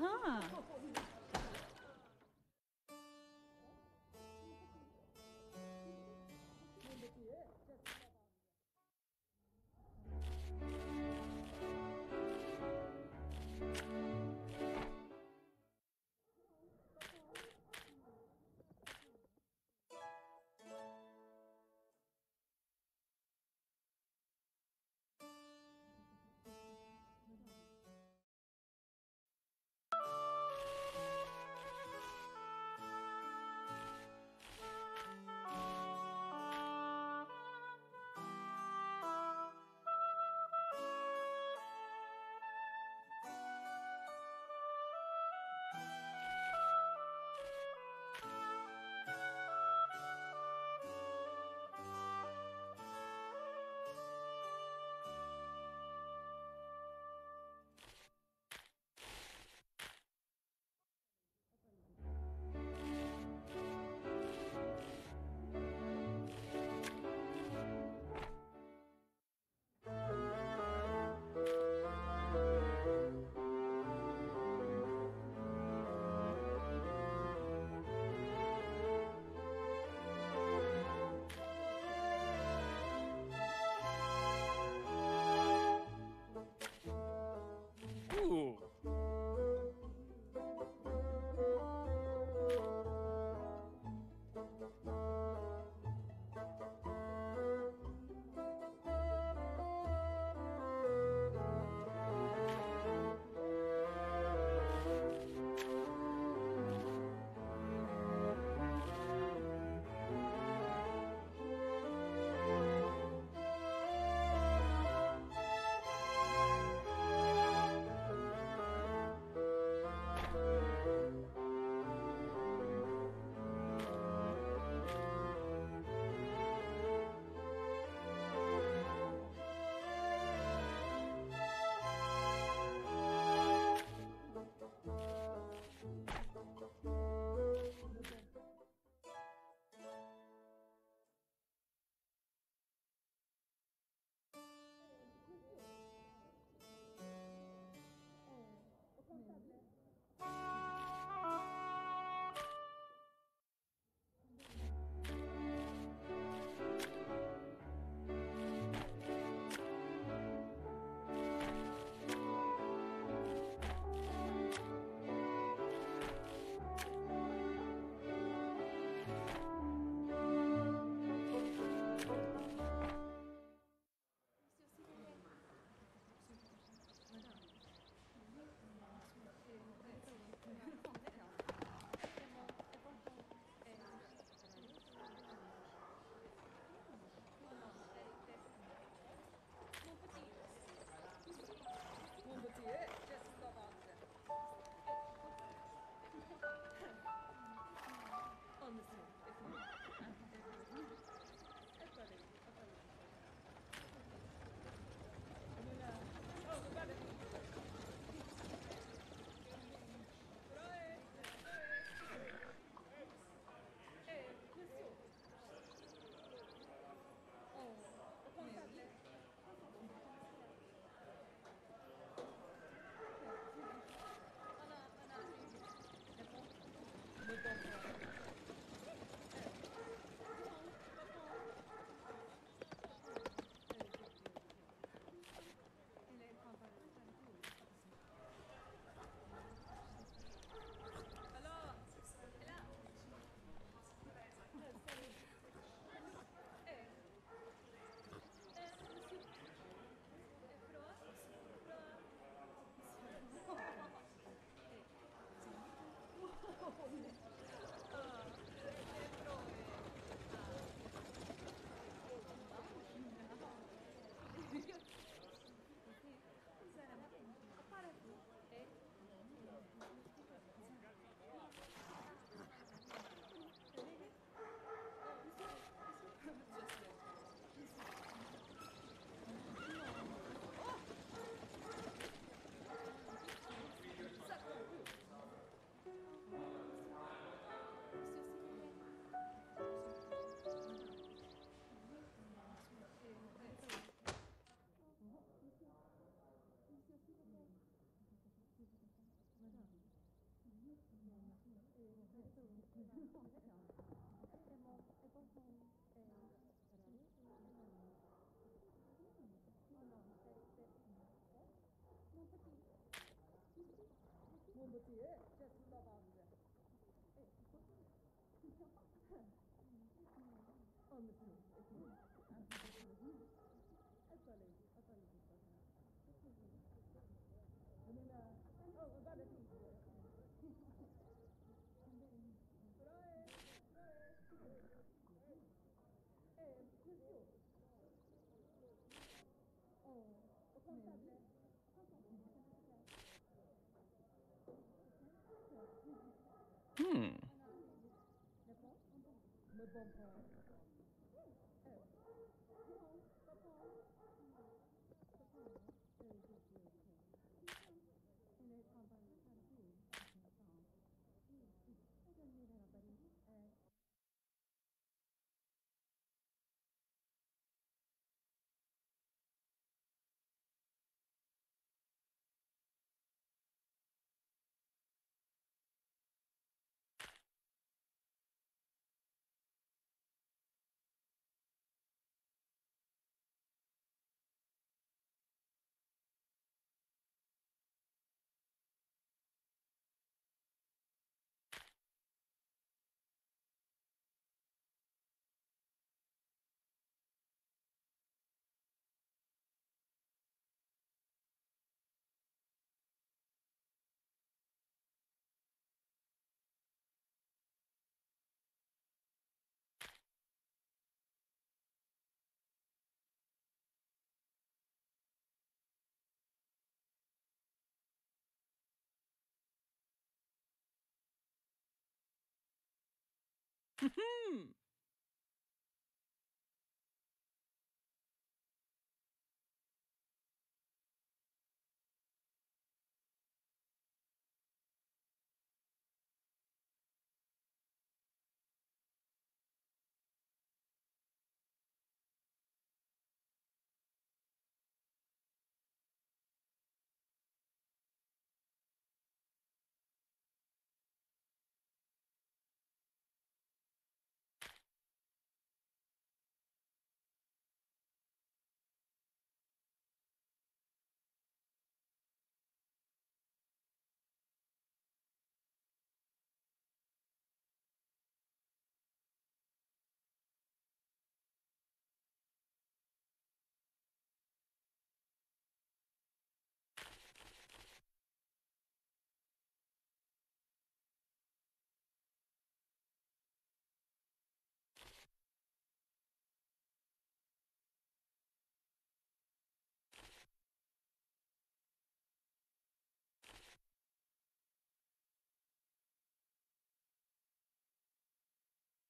Aha.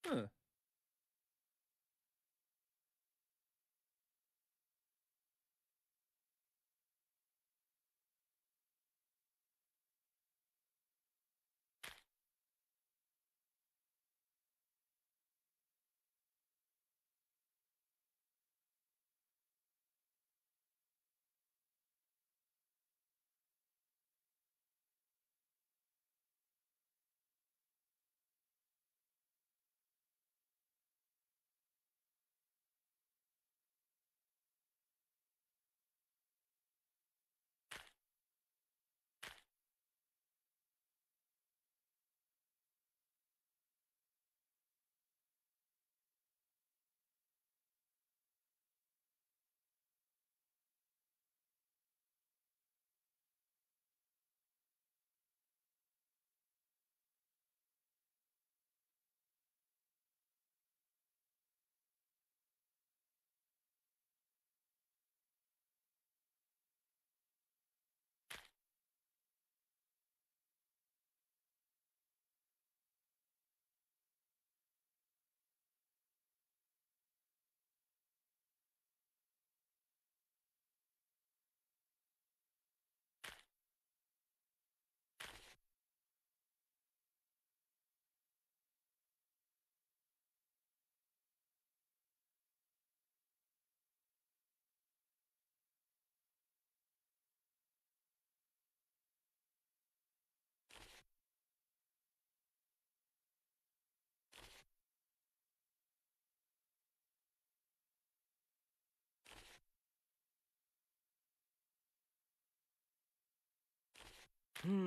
Huh. Oh. Huh?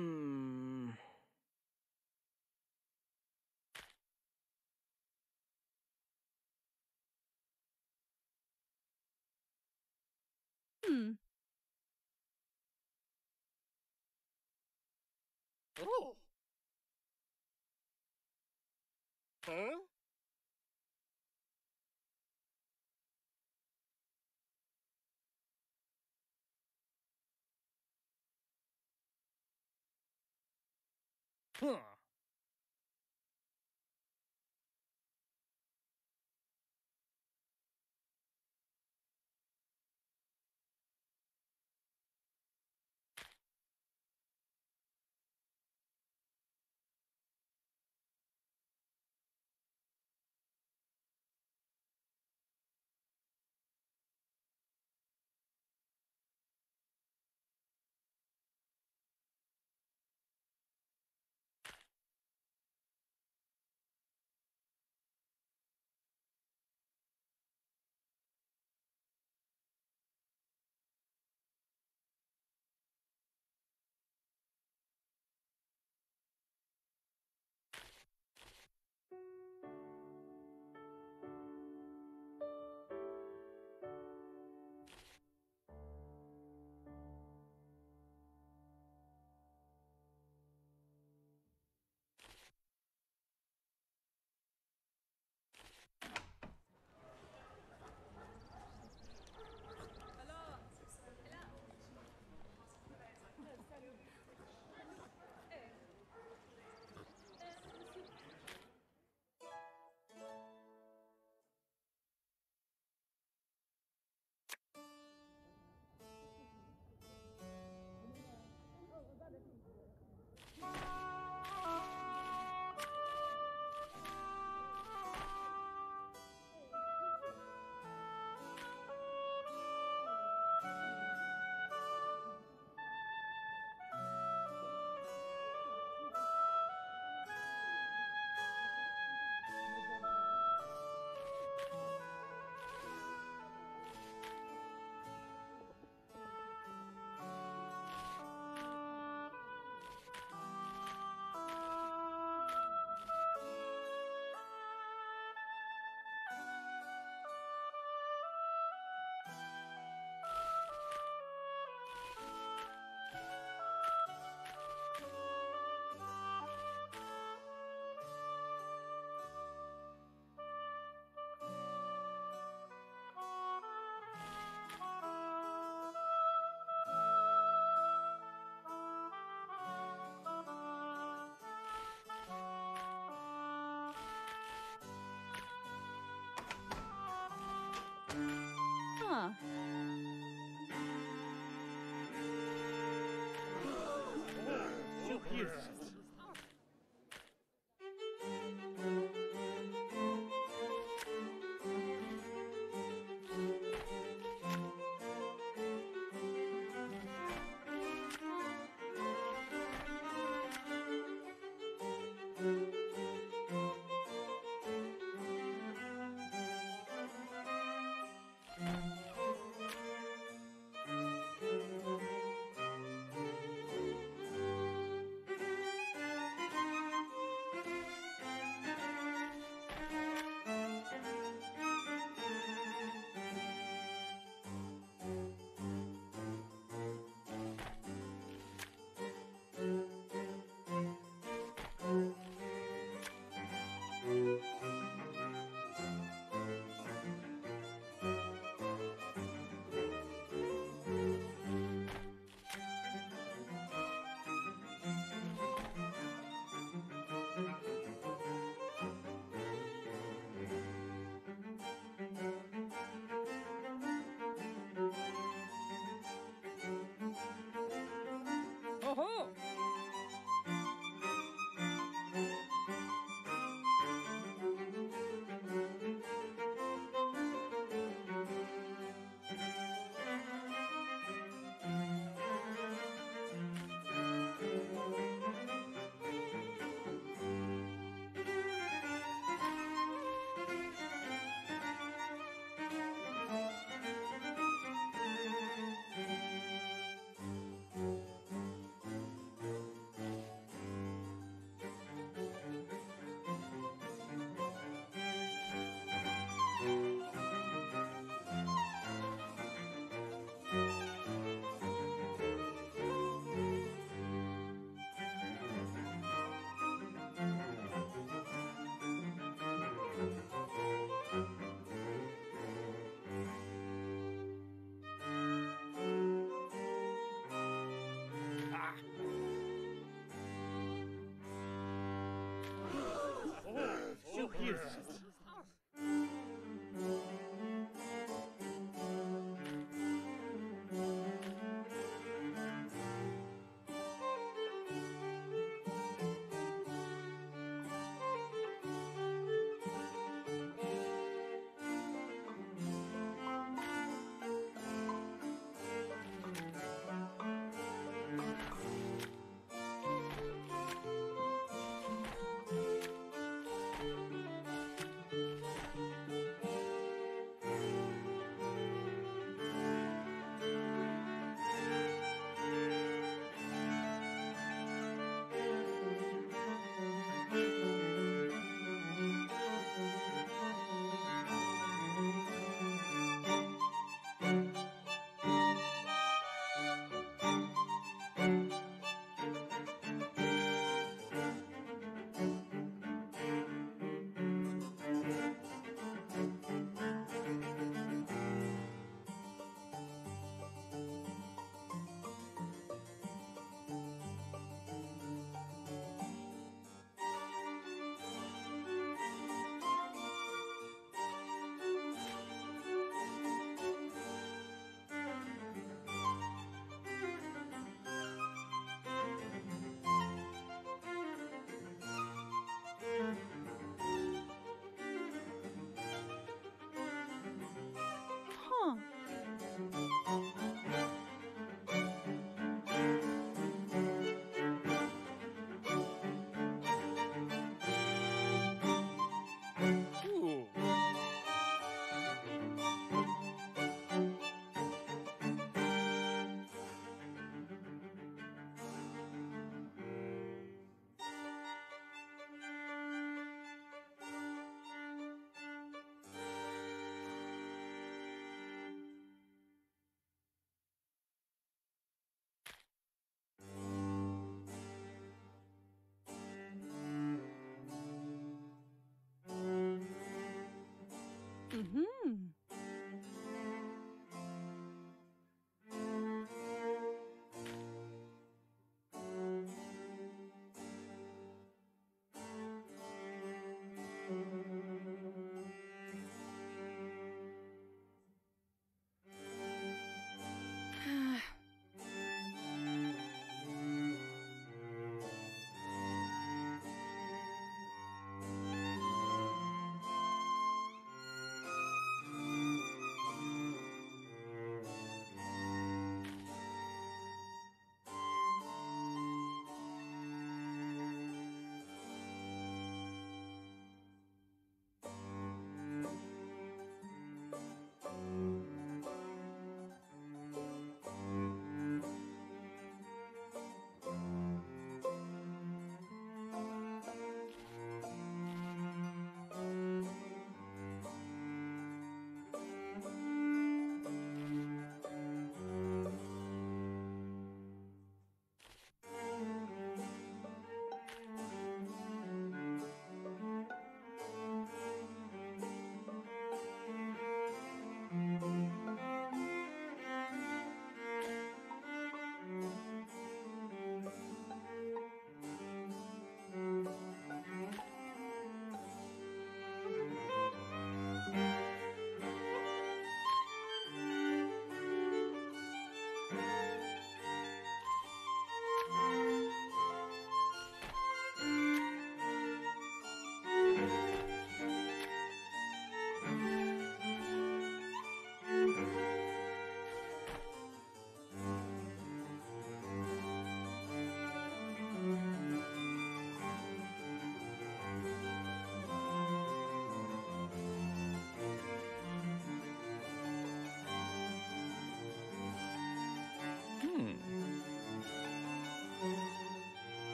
Huh.